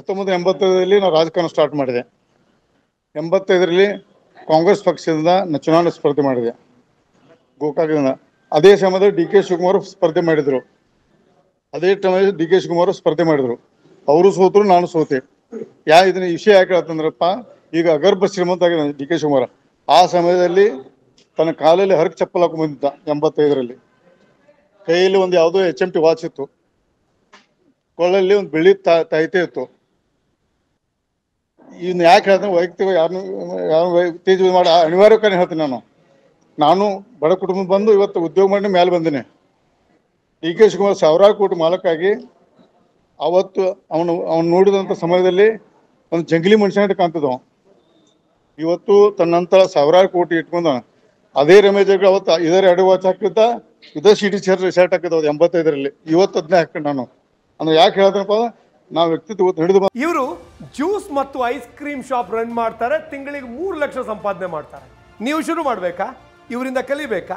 1985 ನಾವು ರಾಜಕಾರಣ ಸ್ಟಾರ್ಟ್ ಮಾಡಿದೆ. 85ರಲ್ಲಿ ಕಾಂಗ್ರೆಸ್ ಪಕ್ಷದಿಂದ ಚುನಾವಣೆ ಸ್ಪರ್ಧೆ ಮಾಡಿದೆ ಗೋಕಾಕದಿಂದ. ಅದೇ ಸಮಯದಲ್ಲಿ ಡಿ ಕೆ ಶಿವಕುಮಾರ್ ಸ್ಪರ್ಧೆ ಮಾಡಿದ್ರು. ಅದೇ ಟೈಮಲ್ಲಿ ಡಿ ಕೆ ಶಿವಕುಮಾರ್ ಸ್ಪರ್ಧೆ ಮಾಡಿದ್ರು, ಅವರು ಸೋತರು, ನಾನು ಸೋತೆ. ಇದನ್ನ ವಿಷಯ ಯಾಕೆ ಹೇಳ್ತಂದ್ರಪ್ಪ, ಈಗ ಅಗರ್ಭ ಶ್ರೀಮಂತ ಆಗಿದ್ದಾನೆ ಡಿ ಕೆ ಶಿವಕುಮಾರ್. ಆ ಸಮಯದಲ್ಲಿ ತನ್ನ ಕಾಲಲ್ಲಿ ಹರಕ್ ಚಪ್ಪಲ್ ಹಾಕೊಂಡು ಬಂದಿದ್ದ. 85ರಲ್ಲಿ ಕೈಯಲ್ಲಿ ಒಂದು ಯಾವುದೋ HMT ವಾಚ್ ಇತ್ತು, ಕೊಳ್ಳಲ್ಲಿ ಒಂದು ಬೆಳ್ಳಿ ತಾಯಿತೆ ಇತ್ತು. ಇದನ್ನ ಯಾಕೆ ಹೇಳ್ತಾನೆ, ವೈಯಕ್ತಿಕ ಯಾರನ್ನು ತೇಜ್ ಮಾಡಿ ಅನಿವಾರ್ಯ ಕಾರಣ ಹೇಳ್ತೀನಿ. ನಾನು ಬಡ ಕುಟುಂಬ ಬಂದು ಇವತ್ತು ಉದ್ಯೋಗ ಮಾಡಿ ಮೇಲೆ ಬಂದಿನಿ. ಡಿ ಕೆ ಶಿವಕುಮಾರ್ ಸಾವಿರಾರು ಕೋಟಿ ಮಾಲಕ್ಕಾಗಿ ಅವತ್ತು ಅವನು ನೋಡಿದಂಥ ಸಮಯದಲ್ಲಿ ಒಂದು ಜಂಗಲಿ ಮನುಷ್ಯನ ಕಾಣ್ತಿದ್ದವ. ಇವತ್ತು ತನ್ನಂತ ಸಾವಿರಾರು ಕೋಟಿ ಇಟ್ಕೊಂಡ. ಅದೇ ರಮೇಶ್ ಜಾರಕಿಹೊಳಿ ಅವತ್ತು ಇದರ ಎರಡು ವಾಚ್ ಹಾಕಿದ್ದ, ಇದೇ ಸಿಟಿ ಶರ್ಟ್ ಹಾಕಿದ್ದ 85ರಲ್ಲಿ. ಇವತ್ತು ಅದನ್ನೇ ಹಾಕೊಂಡು ನಾನು ಅಂದ್ರೆ ಯಾಕೆ ಹೇಳ್ತೇನಪ್ಪ, ನಾವು ವ್ಯಕ್ತಿತ್ವ ಹಿಡಿದು. ಇವರು ಜ್ಯೂಸ್ ಮತ್ತು ಐಸ್ ಕ್ರೀಮ್ ಶಾಪ್ ರನ್ ಮಾಡ್ತಾರೆ, ತಿಂಗಳಿಗೆ 3 ಲಕ್ಷ ಸಂಪಾದನೆ ಮಾಡ್ತಾರೆ. ನೀವು ಶುರು ಮಾಡಬೇಕಾ, ಇವರಿಂದ ಕಲಿಬೇಕಾ?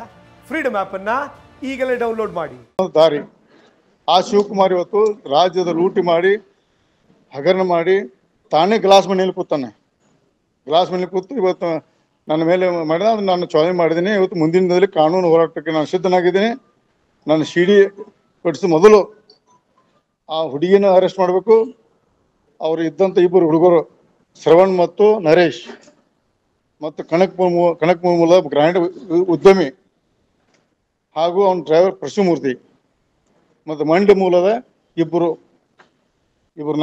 ಫ್ರೀಡಮ್ ಆ್ಯಪ್ ಅನ್ನ ಈಗಲೇ ಡೌನ್ಲೋಡ್ ಮಾಡಿ. ದಾರಿ ಆ ಶಿವಕುಮಾರ್ ಇವತ್ತು ರಾಜ್ಯದ ಲೂಟಿ ಮಾಡಿ ಹಗರಣ ಮಾಡಿ ತಾನೇ ಗ್ಲಾಸ್ ಮನೆಯಲ್ಲಿ ಕೂತಾನೆ. ಗ್ಲಾಸ್ ಮನೆಯಲ್ಲಿ ಕೂತು ಇವತ್ತು ನನ್ನ ಮೇಲೆ ಮಾಡಿದ, ಅದು ನಾನು ಚೋದನೆ ಮಾಡಿದ್ದೀನಿ. ಇವತ್ತು ಮುಂದಿನ ದಿನದಲ್ಲಿ ಕಾನೂನು ಹೋರಾಟಕ್ಕೆ ನಾನು ಸಿದ್ಧನಾಗಿದ್ದೀನಿ. ನಾನು ಸಿಡಿ ಪಡಿಸಿದ ಮೊದಲು ಆ ಹುಡುಗಿನ ಅರೆಸ್ಟ್ ಮಾಡಬೇಕು. ಅವರು ಇದ್ದಂಥ ಇಬ್ಬರು ಹುಡುಗರು ಶ್ರವಣ್ ಮತ್ತು ನರೇಶ್ ಮತ್ತು ಕನಕಪುರ ಮೂಲದ ಗ್ರಾನೈಟ್ ಉದ್ಯಮಿ ಹಾಗೂ ಅವನ ಡ್ರೈವರ್ ಪ್ರಶುಮೂರ್ತಿ ಮತ್ತು ಮಂಡ್ಯ ಮೂಲದ ಇಬ್ಬರು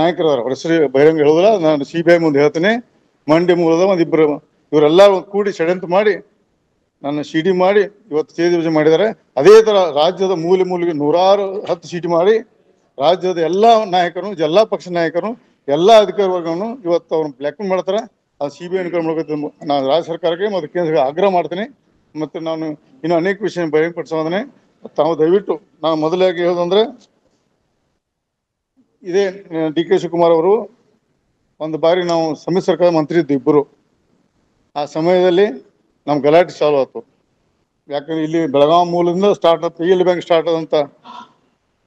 ನಾಯಕರು. ಅವ್ರ ಹೆಸರು ಬಹಿರಂಗ ಹೇಳೋದಿಲ್ಲ, ನಾನು CBI ಮುಂದೆ ಹೇಳ್ತೀನಿ. ಮಂಡ್ಯ ಮೂಲದ ಒಂದಿಬ್ಬರು ಇವರೆಲ್ಲ ಕೂಡಿ ಷಡ್ಯಂತ್ರ ಮಾಡಿ ನನ್ನ ಸಿಡಿ ಮಾಡಿ ಇವತ್ತು ತೇಜ್ ಮಾಡಿದ್ದಾರೆ. ಅದೇ ಥರ ರಾಜ್ಯದ ಮೂಲೆ ಮೂಲೆಗೆ 110 ಸಿಡಿ ಮಾಡಿ ರಾಜ್ಯದ ಎಲ್ಲ ನಾಯಕರು, ಎಲ್ಲ ಪಕ್ಷ ನಾಯಕರು, ಎಲ್ಲ ಅಧಿಕಾರಿ ವರ್ಗವನ್ನು ಇವತ್ತು ಅವ್ರನ್ನ ಬ್ಲ್ಯಾಕ್ಮೇಲ್ ಮಾಡ್ತಾರೆ. ಆ CBI ನಾನು ರಾಜ್ಯ ಸರ್ಕಾರಕ್ಕೆ ಮತ್ತು ಕೇಂದ್ರಕ್ಕೆ ಆಗ್ರಹ ಮಾಡ್ತೀನಿ. ಮತ್ತು ನಾನು ಇನ್ನೂ ಅನೇಕ ವಿಷಯ ಬಹಿರಂಗಪಡಿಸೋದನ್ನೇ ತಾವು ದಯವಿಟ್ಟು. ನಾನು ಮೊದಲಾಗಿ ಹೇಳೋದಂದ್ರೆ ಇದೇ ಡಿ ಕೆ ಶಿವಕುಮಾರ್ ಅವರು ಒಂದು ಬಾರಿ ನಾವು ಸಮ್ಮಿಶ್ರ ಸರ್ಕಾರ ಮಂತ್ರಿ ಇದ್ದು ಇಬ್ಬರು. ಆ ಸಮಯದಲ್ಲಿ ನಮ್ಮ ಗಲಾಟೆ ಚಾಲು ಆಯಿತು. ಯಾಕಂದರೆ ಇಲ್ಲಿ ಬೆಳಗಾವಿ ಮೂಲದಿಂದ ಸ್ಟಾರ್ಟ್ ಆಯ್ತು, ಇಲ್ಲಿ ಬ್ಯಾಂಕ್ ಸ್ಟಾರ್ಟ್ ಆದಂಥ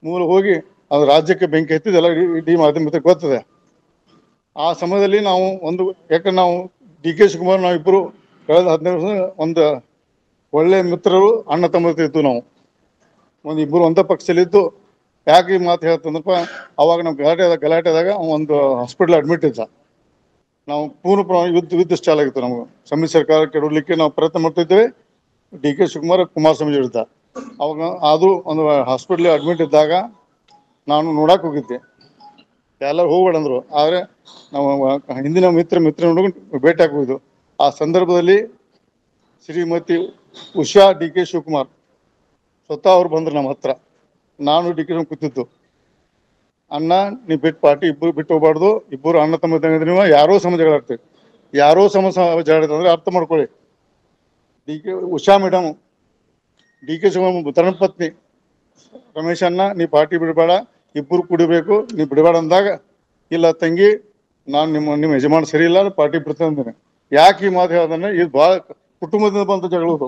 ಮೂಲ ಹೋಗಿ ಅದು ರಾಜ್ಯಕ್ಕೆ ಬೆಂಕಿ ಹತ್ತಿದ್ದೆಲ್ಲ ಇಡೀ ಮಾಧ್ಯಮದ ಗೊತ್ತದೆ. ಆ ಸಮಯದಲ್ಲಿ ನಾವು ಒಂದು ಯಾಕಂದ್ರೆ ನಾವು ಡಿ ಕೆ ಶಿವಕುಮಾರ್ ನಾವಿಬ್ಬರು ಕಳೆದ 15 ವರ್ಷ ಒಂದು ಒಳ್ಳೆಯ ಮಿತ್ರರು, ಅಣ್ಣ ತಮ್ಮತ್ತಿತ್ತು. ನಾವು ಒಂದಿಬ್ಬರು ಒಂದೇ ಪಕ್ಷದಲ್ಲಿದ್ದು. ಯಾಕೆ ಈ ಮಾತು ಹೇಳ್ತಂದ್ರಪ್ಪ, ಅವಾಗ ನಾವು ಗಲಾಟೆದಾಗ ಒಂದು ಹಾಸ್ಪಿಟ್ಲ್ ಅಡ್ಮಿಟ್ ಇದ್ದ. ನಾವು ಪೂರ್ಣ ಪ್ರಮಾಣ ಯುದ್ಧ ಸ್ಟಾಲ್ ಆಗಿತ್ತು. ನಮಗೆ ಸಮ್ಮಿಶ್ರ ಸರ್ಕಾರ ಕೆಡಲಿಕ್ಕೆ ನಾವು ಪ್ರಯತ್ನ ಮಾಡ್ತಿದ್ದೇವೆ. ಡಿ ಕೆ ಶಿವಕುಮಾರ್ ಕುಮಾರಸ್ವಾಮಿ ಇದ್ದ ಅವಾಗ. ಅದು ಒಂದು ಹಾಸ್ಪಿಟ್ಲ್ ಅಡ್ಮಿಟ್ ಇದ್ದಾಗ ನಾನು ನೋಡಕ್ಕೆ ಹೋಗಿದ್ದೆ. ಎಲ್ಲರೂ ಹೋಗ್ಬೇಡಂದ್ರು, ಆದರೆ ನಾವು ಹಿಂದಿನ ಮಿತ್ರ ನೋಡ್ಕೊಂಡು ಭೇಟಿ ಹಾಕೋದು. ಆ ಸಂದರ್ಭದಲ್ಲಿ ಶ್ರೀಮತಿ ಉಷಾ ಡಿ ಕೆ ಶಿವಕುಮಾರ್ ಸ್ವತಃ ಅವ್ರು ಬಂದರು ನಮ್ಮ ಹತ್ರ. ನಾನು ಡಿ ಕೆ ಶಿವಕುಮಾರ್ ಕೂತಿದ್ದು. ಅಣ್ಣ, ನೀವು ಬಿಟ್ಟು ಪಾರ್ಟಿ ಇಬ್ಬರು ಬಿಟ್ಟು ಹೋಗ್ಬಾರ್ದು, ಇಬ್ಬರು ಅಣ್ಣ ತಮ್ಮ ತಂಗಿದ್ರೆ ನೀವು ಯಾರೋ ಸಮಸ್ಯೆಗಳಾಗ್ತೀವಿ, ಯಾರೋ ಸಮಸ್ಯೆ ಅರ್ಥ ಮಾಡ್ಕೊಳ್ಳಿ. Usha madam D K Shivakumar ತನ್ನ ಪತ್ನಿ, ರಮೇಶ್ ಅಣ್ಣ ನೀವು ಪಾರ್ಟಿ ಬಿಡಬೇಡ, ಇಬ್ಬರು ಕುಡಿಬೇಕು, ನೀವು ಬಿಡಬೇಡ ಅಂದಾಗ, ಇಲ್ಲ ತಂಗಿ ನಾನು ನಿಮ್ಮ ಯಜಮಾನ ಸರಿ ಇಲ್ಲ, ಪಾರ್ಟಿ ಬಿಡ್ತೇನೆ. ಯಾಕೆ ಈ ಮಾತು ಹೇಳ್ದಾನೆ, ಇದು ಭಾಳ ಕುಟುಂಬದಿಂದ ಬಂದ ಜಗಳದು.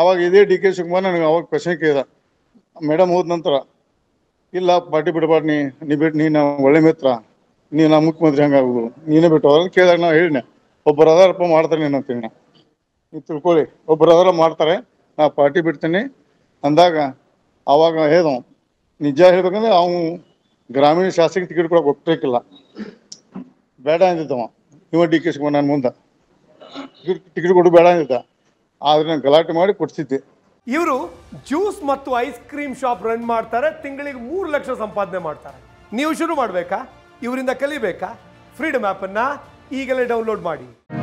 ಆವಾಗ ಇದೇ ಡಿ ಕೆ ಶಿವಕುಮಾರ್ ನನಗೆ ಅವಾಗ ಪ್ರಶ್ನೆ ಕೇಳಿದ. ಮೇಡಮ್ ಹೋದ ನಂತರ ಇಲ್ಲ ಪಾರ್ಟಿ ಬಿಡಬಾರ್ದು, ನೀ ಬಿಟ್ಟು ನೀನು ಒಳ್ಳೆ ಮಿತ್ರ, ನೀನು ನಮ್ಮ ಮುಖ್ಯಮಂತ್ರಿ ಹಂಗಾಗೋದು, ನೀನೇ ಬಿಟ್ಟು ಅವ್ರನ್ನ ಕೇಳಿದಾಗ ನಾವು ಹೇಳಿದೆ ಒಬ್ಬರು ಅದಾರಪ್ಪ ಮಾಡ್ತಾರೆ ನೀನು ಅಂತೀನಿ. ನೀವು ತಿಳ್ಕೊಳ್ಳಿ, ಒಬ್ಬರು ಅದಾರ ಮಾಡ್ತಾರೆ, ನಾ ಪಾರ್ಟಿ ಬಿಡ್ತೀನಿ ಅಂದಾಗ ಆವಾಗ ಹೇಳಿದವು. ನಿಜ ಹೇಳ್ಬೇಕಂದ್ರೆ ಅವನು ಗ್ರಾಮೀಣ ಶಾಸಕ ಟಿಕೆಟ್ ಕೊಡೋಕೆ ಒಪ್ಪಿರಲಿಲ್ಲ, ಬೇಡ ಅಂದಿದ್ದವ. ಇವ ಡಿ ಕೆ ಶಿವಕುಮಾರ್ ನಾನು ಮುಂದೆ ಟಿಕೆಟ್ ಕೊಡು ಬೇಡ ಅಂದಿದ್ದ, ಆದರೆ ನಾನು ಗಲಾಟೆ ಮಾಡಿ ಕೊಡಿಸಿದ್ದೆ. ಇವರು ಜ್ಯೂಸ್ ಮತ್ತು ಐಸ್ ಕ್ರೀಮ್ ಶಾಪ್ ರನ್ ಮಾಡ್ತಾರೆ, ತಿಂಗಳಿಗೆ 3 ಲಕ್ಷ ಸಂಪಾದನೆ ಮಾಡ್ತಾರೆ. ನೀವು ಶುರು ಮಾಡಬೇಕಾ, ಇವರಿಂದ ಕಲಿಬೇಕಾ? ಫ್ರೀಡಮ್ ಆ್ಯಪ್ ಅನ್ನ ಈಗಲೇ ಡೌನ್ಲೋಡ್ ಮಾಡಿ.